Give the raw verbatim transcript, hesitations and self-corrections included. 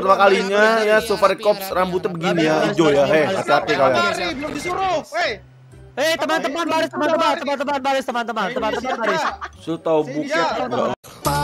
pertama kalinya ya Super Cops rambutnya begini ya, hijau ya. Hei, hati-hati kalian. Belum disuruh. Hei. Hei teman-teman baris, teman-teman, teman-teman baris, teman-teman, teman-teman baris. Sudah tahu buket.